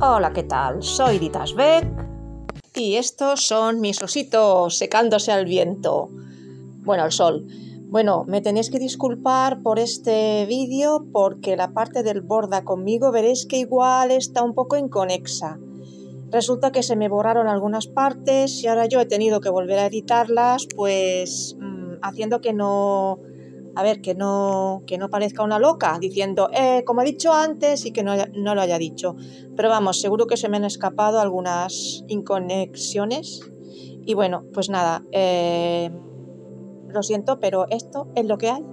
Hola, ¿qué tal? Soy Ditas Veg y estos son mis ositos secándose al viento. Bueno, al sol. Bueno, me tenéis que disculpar por este vídeo porque la parte del borda conmigo veréis que igual está un poco inconexa. Resulta que se me borraron algunas partes y ahora yo he tenido que volver a editarlas, pues haciendo que no... A ver, que no parezca una loca diciendo, como he dicho antes y que no lo haya dicho. Pero vamos, seguro que se me han escapado algunas inconexiones. Y bueno, pues nada, lo siento, pero esto es lo que hay.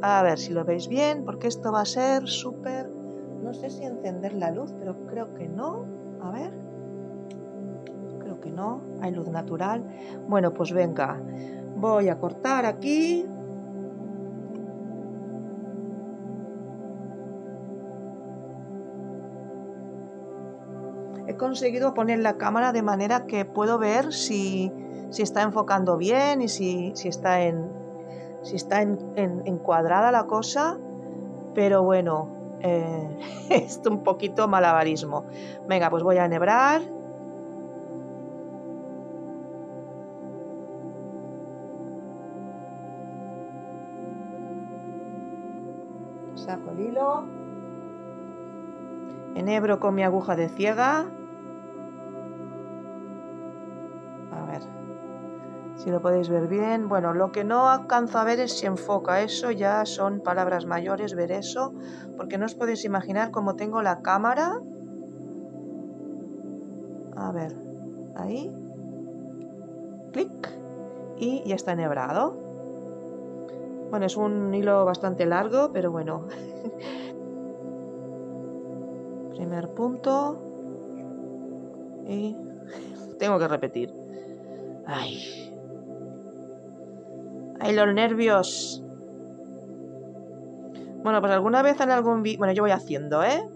A ver si lo veis bien, porque esto va a ser súper... No sé si encender la luz, pero creo que no. A ver. Creo que no, hay luz natural. Bueno, pues venga. Voy a cortar aquí. He conseguido poner la cámara de manera que puedo ver si está enfocando bien y si está encuadrada la cosa. Pero bueno, es un poquito malabarismo. Venga, pues voy a enhebrar. Saco el hilo, enhebro con mi aguja de ciega, a ver si lo podéis ver bien. Bueno, lo que no alcanzo a ver es si enfoca, eso ya son palabras mayores, ver eso, porque no os podéis imaginar cómo tengo la cámara. A ver, ahí, clic, y ya está enhebrado. Bueno, es un hilo bastante largo, pero bueno. Primer punto. Y tengo que repetir. Ay. Ay, los nervios. Bueno, pues alguna vez en algún vídeo... Bueno, yo voy haciendo, ¿eh?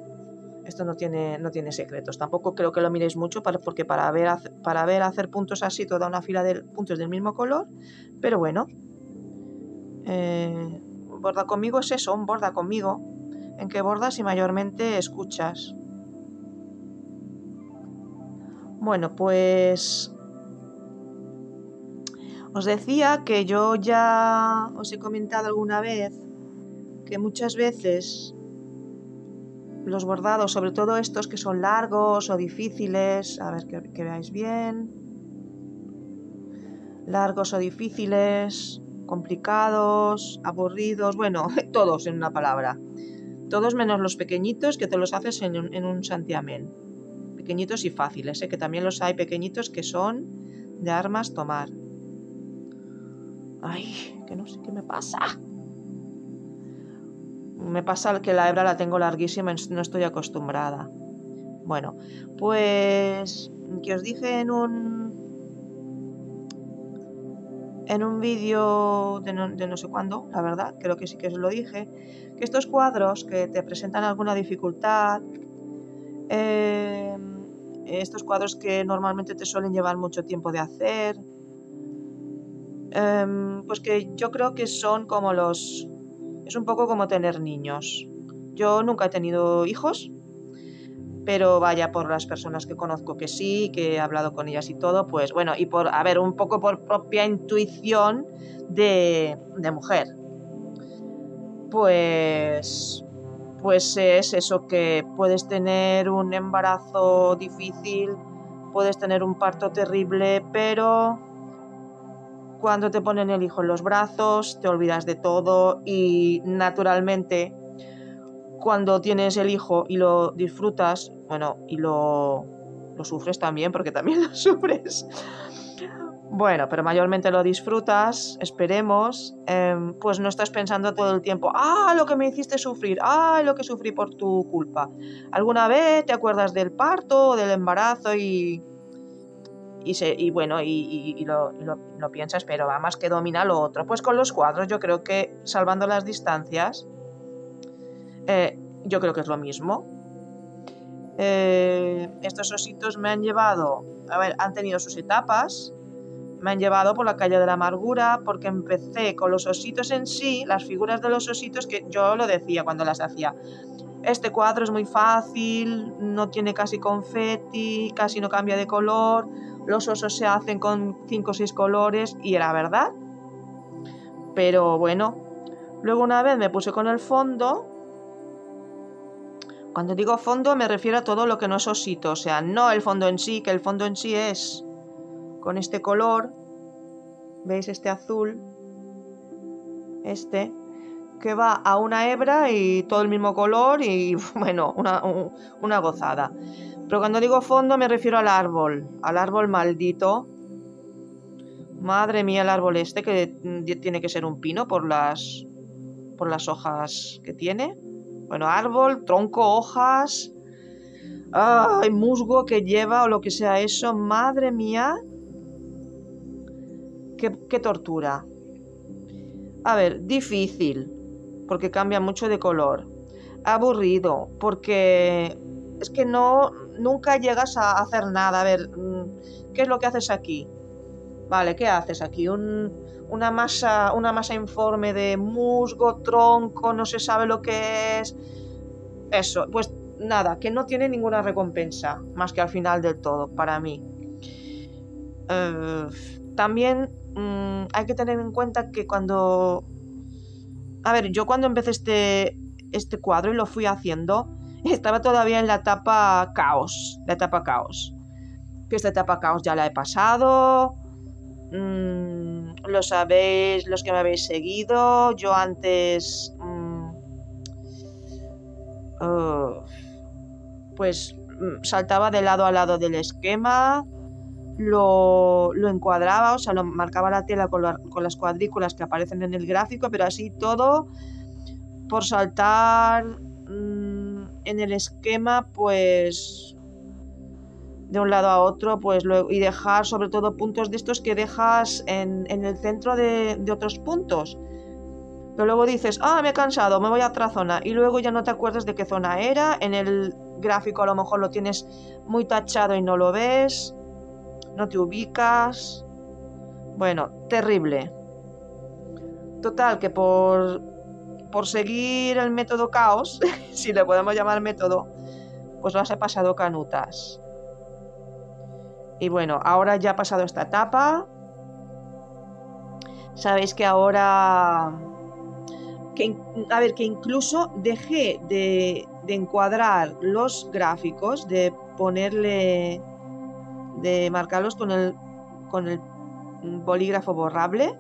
Esto no tiene secretos. Tampoco creo que lo miréis mucho porque para ver hacer puntos así, toda una fila de puntos del mismo color. Pero bueno. Borda conmigo es eso, un borda conmigo en que bordas y mayormente escuchas. Bueno, pues os decía que yo ya os he comentado alguna vez que muchas veces los bordados, sobre todo estos que son largos o difíciles, a ver que veáis bien, largos o difíciles, complicados, aburridos, bueno, todos en una palabra, todos menos los pequeñitos que te los haces en un santiamén, pequeñitos y fáciles, que también los hay pequeñitos que son de armas tomar. Ay, que no sé qué me pasa. Me pasa que la hebra la tengo larguísima, no estoy acostumbrada. Bueno, pues que os dije en un vídeo de no sé cuándo, la verdad, creo que sí que os lo dije, que estos cuadros que te presentan alguna dificultad, estos cuadros que normalmente te suelen llevar mucho tiempo de hacer, pues que yo creo que son como los... Es un poco como tener niños. Yo nunca he tenido hijos, pero vaya, por las personas que conozco que sí, que he hablado con ellas y todo, pues bueno, y por, a ver, un poco por propia intuición de mujer. Pues es eso, que puedes tener un embarazo difícil, puedes tener un parto terrible, pero cuando te ponen el hijo en los brazos, te olvidas de todo y naturalmente... Cuando tienes el hijo y lo disfrutas, bueno, y lo sufres también, porque también lo sufres. Bueno, pero mayormente lo disfrutas, esperemos, pues no estás pensando todo el tiempo, ¡ah, lo que me hiciste sufrir! ¡Ah, lo que sufrí por tu culpa! ¿Alguna vez te acuerdas del parto o del embarazo y lo piensas, pero va más que domina lo otro? Pues con los cuadros yo creo que, salvando las distancias, yo creo que es lo mismo. Estos ositos me han llevado... A ver, han tenido sus etapas. Me han llevado por la calle de la amargura porque empecé con los ositos en sí, las figuras de los ositos, que yo lo decía cuando las hacía. Este cuadro es muy fácil, no tiene casi confeti, casi no cambia de color, los osos se hacen con 5 o 6 colores y era verdad. Pero bueno, luego una vez me puse con el fondo. Cuando digo fondo me refiero a todo lo que no es osito, o sea, no el fondo en sí, que el fondo en sí es con este color, ¿veis? Este azul, este, que va a una hebra y todo el mismo color y bueno, una gozada. Pero cuando digo fondo me refiero al árbol maldito. Madre mía, el árbol este, que tiene que ser un pino por las hojas que tiene. Bueno, árbol, tronco, hojas, ¡ay! Musgo que lleva o lo que sea eso. Madre mía, qué tortura. A ver, difícil, porque cambia mucho de color. Aburrido, porque es que nunca llegas a hacer nada. A ver, ¿qué es lo que haces aquí? Vale, ¿qué haces aquí? Una masa informe de musgo, tronco, no se sabe lo que es. Eso, pues nada, que no tiene ninguna recompensa, más que al final del todo, para mí. También hay que tener en cuenta que cuando... A ver, yo cuando empecé este cuadro y lo fui haciendo, estaba todavía en la etapa caos. Que esta etapa caos ya la he pasado... lo sabéis los que me habéis seguido. Yo antes saltaba de lado a lado del esquema, lo encuadraba, o sea, lo marcaba la tela con las cuadrículas que aparecen en el gráfico, pero así todo por saltar en el esquema, pues de un lado a otro, pues y dejar sobre todo puntos de estos que dejas en el centro de otros puntos. Pero luego dices, me he cansado, me voy a otra zona, y luego ya no te acuerdas de qué zona era. En el gráfico a lo mejor lo tienes muy tachado y no lo ves, no te ubicas. Bueno, terrible. Total, que por seguir el método caos, si le podemos llamar método, pues las he pasado canutas. Y bueno, ahora ya ha pasado esta etapa. Sabéis que ahora... Que incluso dejé de encuadrar los gráficos, de ponerle... de marcarlos con el bolígrafo borrable.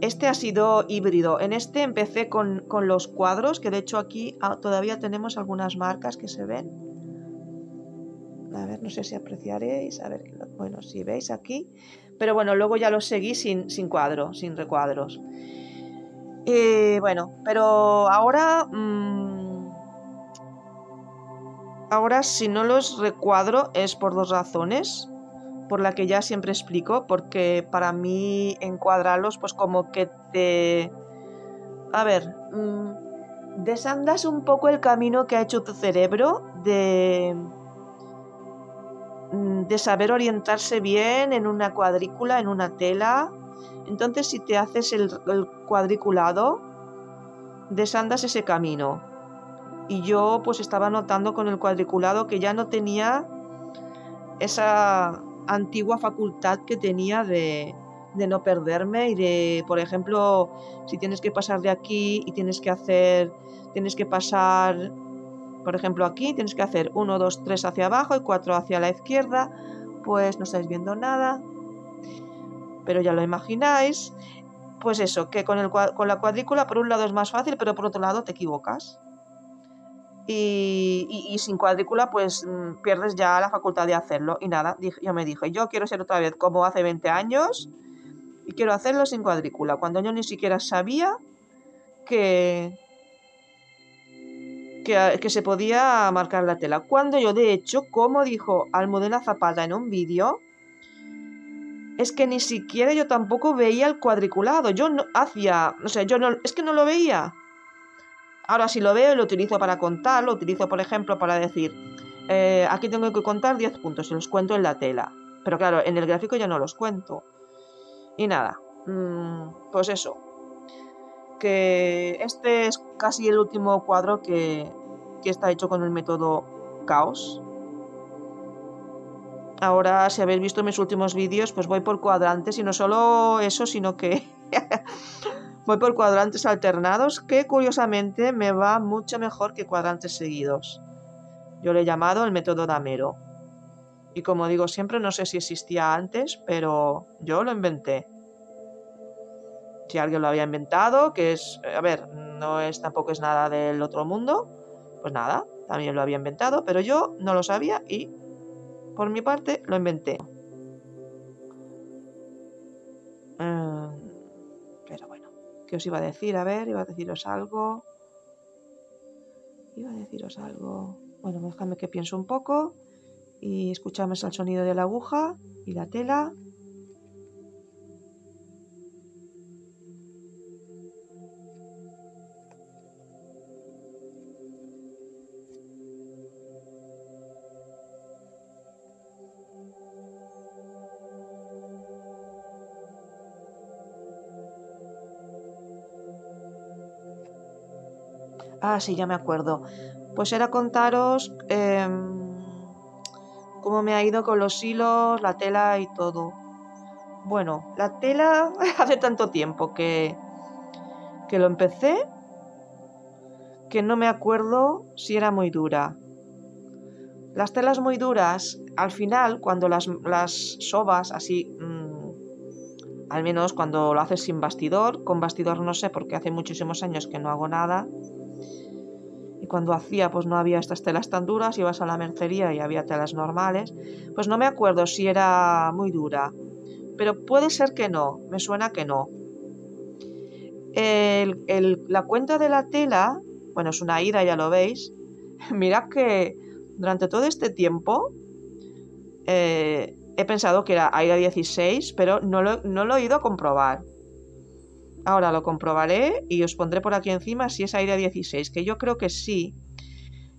Este ha sido híbrido. En este empecé con los cuadros, que de hecho aquí todavía tenemos algunas marcas que se ven. A ver, no sé si apreciaréis, a ver, bueno, si veis aquí, pero bueno, luego ya los seguí sin recuadros. Bueno, pero ahora, ahora si no los recuadro es por dos razones, por la que ya siempre explico, porque para mí encuadrarlos pues como que te... A ver, desandas un poco el camino que ha hecho tu cerebro de saber orientarse bien en una cuadrícula, en una tela. Entonces, si te haces el cuadriculado, desandas ese camino. Y yo pues estaba notando con el cuadriculado que ya no tenía esa antigua facultad que tenía de no perderme y de, por ejemplo, si tienes que pasar de aquí y tienes que pasar... Por ejemplo, aquí tienes que hacer 1, 2, 3 hacia abajo y 4 hacia la izquierda. Pues no estáis viendo nada, pero ya lo imagináis. Pues eso, que con la cuadrícula por un lado es más fácil, pero por otro lado te equivocas. Y sin cuadrícula pues pierdes ya la facultad de hacerlo. Y nada, yo me dije, yo quiero ser otra vez como hace 20 años y quiero hacerlo sin cuadrícula. Cuando yo ni siquiera sabía que se podía marcar la tela. Cuando yo, de hecho, como dijo Almudena Zapata en un vídeo, es que ni siquiera yo tampoco veía el cuadriculado. Yo no hacía... O sea, yo no... Es que no lo veía. Ahora sí lo veo y lo utilizo para contar. Lo utilizo, por ejemplo, para decir... aquí tengo que contar 10 puntos. Y los cuento en la tela. Pero claro, en el gráfico ya no los cuento. Y nada, pues eso. Que este es casi el último cuadro que está hecho con el método caos. Ahora, si habéis visto mis últimos vídeos, pues voy por cuadrantes, y no solo eso, sino que voy por cuadrantes alternados, que curiosamente me va mucho mejor que cuadrantes seguidos. Yo lo he llamado el método damero. Y como digo siempre, no sé si existía antes, pero yo lo inventé. Si alguien lo había inventado, que es, a ver, no es, tampoco es nada del otro mundo, pues nada, también lo había inventado, pero yo no lo sabía y por mi parte lo inventé. Pero bueno, ¿qué os iba a decir? A ver, iba a deciros algo. Bueno, déjame que pienso un poco y escuchamos el sonido de la aguja y la tela. Ah, sí, ya me acuerdo. Pues era contaros cómo me ha ido con los hilos, la tela y todo. Bueno, la tela hace tanto tiempo que lo empecé, que no me acuerdo si era muy dura. Las telas muy duras, al final, cuando las sobas, así, al menos cuando lo haces sin bastidor, con bastidor no sé, porque hace muchísimos años que no hago nada. Y cuando hacía, pues no había estas telas tan duras, ibas a la mercería y había telas normales, pues no me acuerdo si era muy dura, pero puede ser que no, me suena que no. La cuenta de la tela, bueno, es una Aida, ya lo veis. Mirad que durante todo este tiempo he pensado que era Aida 16, pero no lo he ido a comprobar. Ahora lo comprobaré y os pondré por aquí encima si es Aida 16, que yo creo que sí.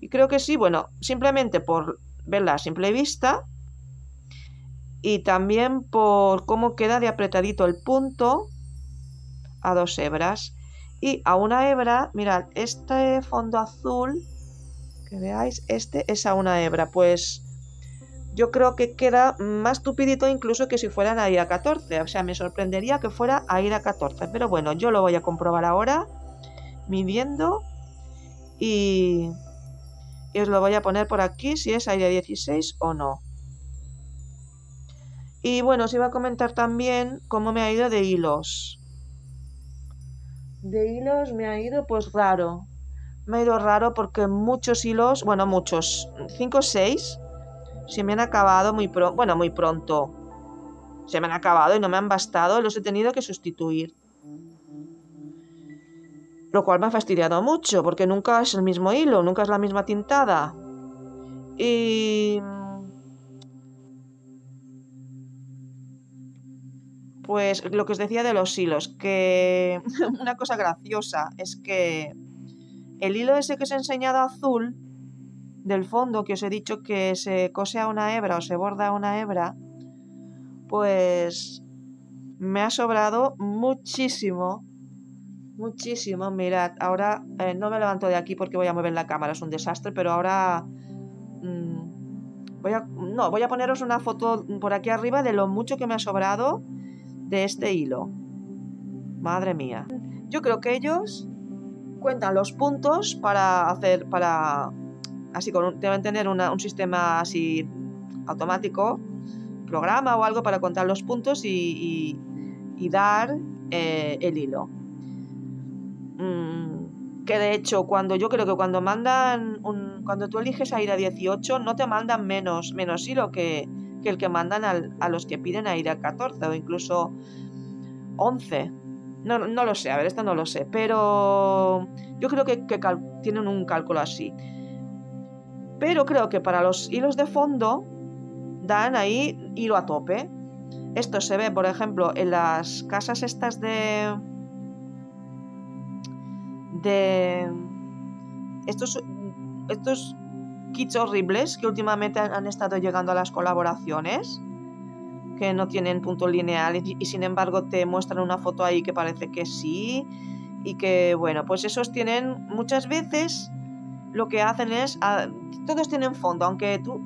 Y creo que sí, bueno, simplemente por verla a simple vista y también por cómo queda de apretadito el punto a dos hebras. Y a una hebra, mirad, este fondo azul que veáis, este es a una hebra, pues yo creo que queda más tupidito incluso que si fueran Aida 14. O sea, me sorprendería que fuera Aida 14. Pero bueno, yo lo voy a comprobar ahora, midiendo. Y os lo voy a poner por aquí si es Aida 16 o no. Y bueno, os iba a comentar también cómo me ha ido de hilos. De hilos me ha ido pues raro. Me ha ido raro porque muchos hilos, bueno, muchos, 5 o 6... se me han acabado muy pronto, bueno, muy pronto. Se me han acabado y no me han bastado, los he tenido que sustituir. Lo cual me ha fastidiado mucho, porque nunca es el mismo hilo, nunca es la misma tintada. Y pues lo que os decía de los hilos, que una cosa graciosa es que el hilo ese que os he enseñado azul, del fondo, que os he dicho que se cose a una hebra o se borda a una hebra, pues me ha sobrado muchísimo, muchísimo. Mirad, ahora no me levanto de aquí porque voy a mover la cámara, es un desastre, pero ahora voy a poneros una foto por aquí arriba de lo mucho que me ha sobrado de este hilo. Madre mía. Yo creo que ellos cuentan los puntos para así deben tener un sistema así automático, programa o algo para contar los puntos y dar el hilo. Que de hecho, yo creo que cuando mandan, cuando tú eliges Aida 18, no te mandan menos hilo que el que mandan a los que piden Aida 14 o incluso 11. No lo sé, a ver, esto no lo sé, pero yo creo que tienen un cálculo así. Pero creo que para los hilos de fondo dan ahí hilo a tope. Esto se ve, por ejemplo, en las casas estas de estos kits horribles que últimamente han estado llegando a las colaboraciones. que no tienen punto lineal y sin embargo te muestran una foto ahí que parece que sí y que bueno, pues esos tienen muchas veces lo que hacen es, todos tienen fondo, aunque tú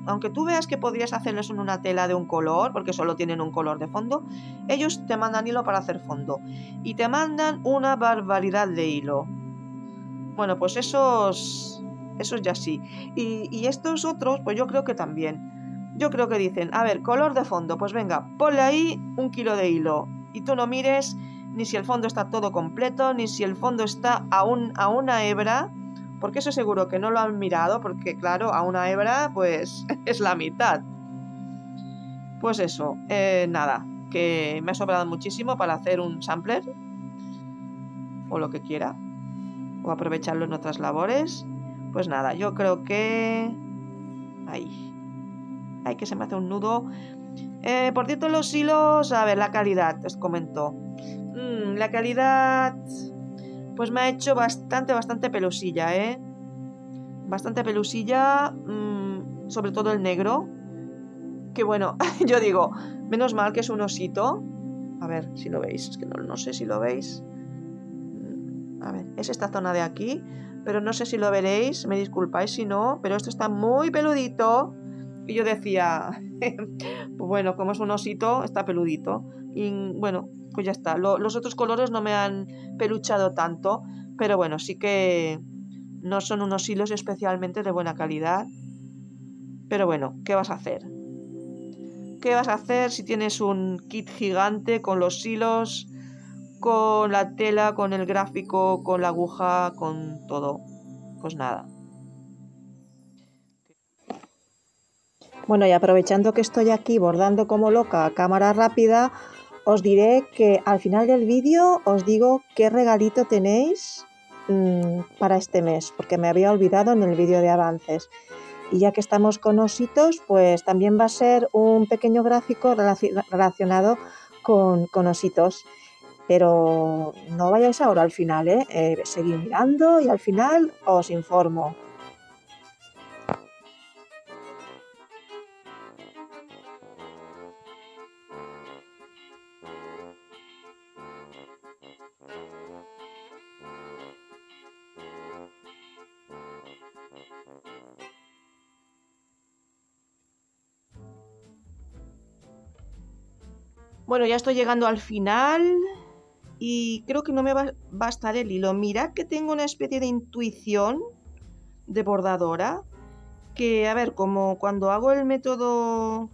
veas que podrías hacerles una tela de un color, porque solo tienen un color de fondo, ellos te mandan hilo para hacer fondo y te mandan una barbaridad de hilo. Bueno, pues esos ya sí, y estos otros pues yo creo que también. Yo creo que dicen, a ver, color de fondo, pues venga, ponle ahí 1 kilo de hilo. Y tú no mires ni si el fondo está todo completo, ni si el fondo está a una hebra, porque eso seguro que no lo han mirado, porque claro, a una hebra pues es la mitad. Pues eso, nada, que me ha sobrado muchísimo para hacer un sampler, o lo que quiera, o aprovecharlo en otras labores. Pues nada, yo creo que... ahí... ay, que se me hace un nudo. Por cierto, los hilos... a ver, la calidad, os comento. La calidad... pues me ha hecho bastante pelusilla, ¿eh? Bastante pelusilla. Sobre todo el negro. Que bueno, yo digo... menos mal que es un osito. A ver si lo veis. Es que no sé si lo veis. A ver, es esta zona de aquí. Pero no sé si lo veréis. Me disculpáis si no. Pero esto está muy peludito. Y yo decía, pues bueno, como es un osito, está peludito. Y bueno, pues ya está. Los otros colores no me han peluchado tanto, pero bueno, sí que no son unos hilos especialmente de buena calidad. Pero bueno, ¿qué vas a hacer? ¿Qué vas a hacer si tienes un kit gigante con los hilos, con la tela, con el gráfico, con la aguja, con todo? Pues nada. Bueno, y aprovechando que estoy aquí bordando como loca a cámara rápida, os diré que al final del vídeo os digo qué regalito tenéis para este mes, porque me había olvidado en el vídeo de avances. Y ya que estamos con ositos, pues también va a ser un pequeño gráfico relacionado con ositos. Pero no vayáis ahora al final, ¿eh? Seguid mirando y al final os informo. Bueno, ya estoy llegando al final y creo que no me va a bastar el hilo. Mirad que tengo una especie de intuición de bordadora que, a ver, como cuando hago el método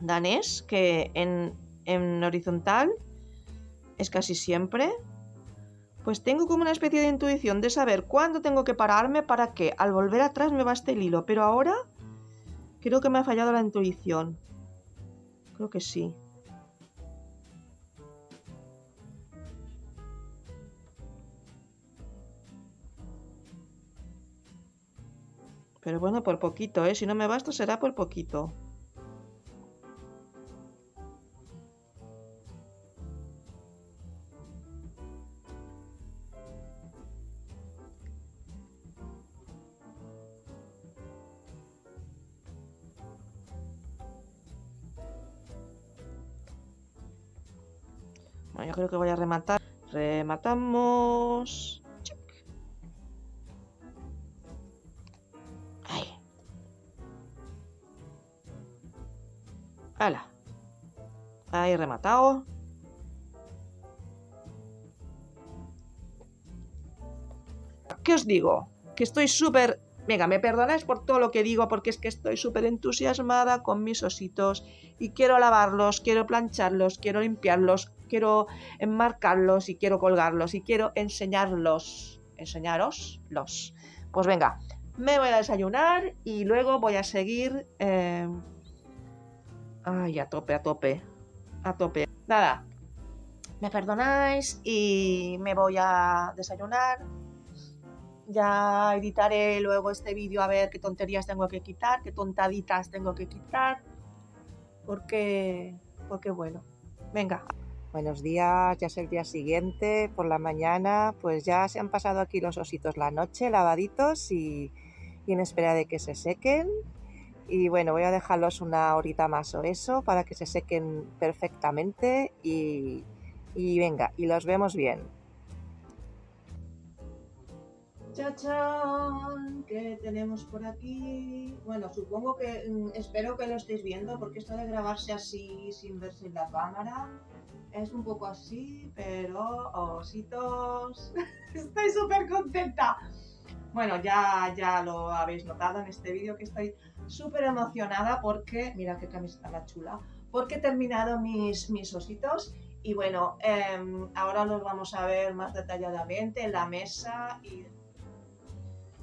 danés, que en horizontal es casi siempre, pues tengo como una especie de intuición de saber cuándo tengo que pararme para que al volver atrás me baste el hilo, pero ahora... creo que me ha fallado la intuición. Creo que sí. Pero bueno, por poquito, ¿eh? Si no me basto será por poquito. Yo creo que voy a rematar. Rematamos. Ahí. ¡Hala! Ahí he rematado. ¿Qué os digo? Que estoy súper... venga, me perdonáis por todo lo que digo, porque es que estoy súper entusiasmada con mis ositos y quiero lavarlos, quiero plancharlos, quiero limpiarlos, quiero enmarcarlos y quiero colgarlos y quiero enseñaroslos. Pues venga, me voy a desayunar y luego voy a seguir ay, a tope. Nada, me perdonáis y me voy a desayunar. Ya editaré luego este vídeo a ver qué tonterías tengo que quitar, qué tontaditas tengo que quitar, porque bueno, venga. Buenos días, ya es el día siguiente, por la mañana, pues ya se han pasado aquí los ositos la noche, lavaditos y en espera de que se sequen. Y bueno, voy a dejarlos una horita más o eso para que se sequen perfectamente y venga, y los vemos bien. ¡Chachán! ¿Qué tenemos por aquí? Bueno, supongo que, espero que lo estéis viendo, porque esto de grabarse así sin verse en la cámara es un poco así, pero ositos, estoy súper contenta. Bueno, ya lo habéis notado en este vídeo que estoy súper emocionada porque, mira qué camiseta más chula, porque he terminado mis ositos y bueno, ahora los vamos a ver más detalladamente en la mesa y...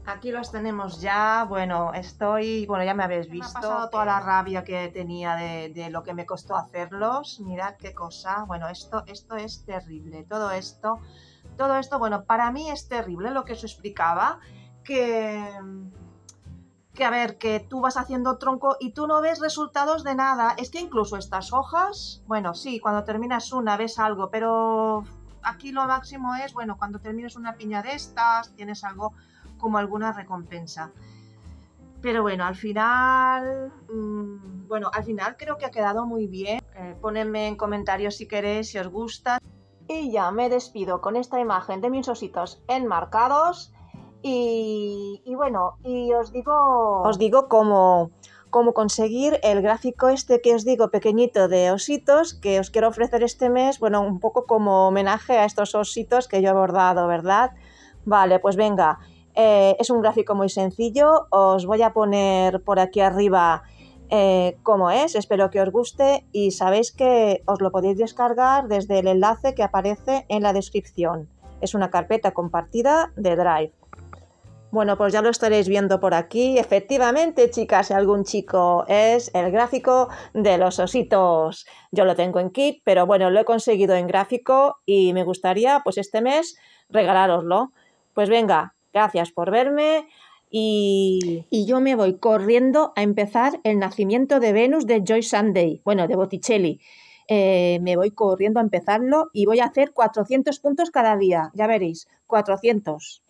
Aquí los tenemos ya, bueno, ya me habéis visto. Me ha pasado toda la rabia que tenía de lo que me costó hacerlos, mirad qué cosa, bueno, esto es terrible, todo esto, bueno, para mí es terrible lo que os explicaba, que a ver, que tú vas haciendo tronco y tú no ves resultados de nada, es que incluso estas hojas, bueno, sí, cuando terminas una ves algo, pero aquí lo máximo es, bueno, cuando terminas una piña de estas, tienes algo... como alguna recompensa, pero bueno, al final creo que ha quedado muy bien. Ponedme en comentarios si queréis, si os gusta, y ya me despido con esta imagen de mis ositos enmarcados y bueno, y os digo cómo conseguir el gráfico este que os digo pequeñito de ositos que os quiero ofrecer este mes, bueno, un poco como homenaje a estos ositos que yo he bordado, ¿verdad? Vale, pues venga. Es un gráfico muy sencillo, os voy a poner por aquí arriba cómo es, espero que os guste y sabéis que os lo podéis descargar desde el enlace que aparece en la descripción, es una carpeta compartida de Drive. Bueno, pues ya lo estaréis viendo por aquí, efectivamente, chicas, si algún chico, es el gráfico de los ositos. Yo lo tengo en kit, pero bueno, lo he conseguido en gráfico y me gustaría pues este mes regalároslo. Pues venga. Gracias por verme y yo me voy corriendo a empezar el nacimiento de Venus de Joy Sunday, bueno, de Botticelli. Me voy corriendo a empezarlo y voy a hacer 400 puntos cada día, ya veréis, 400.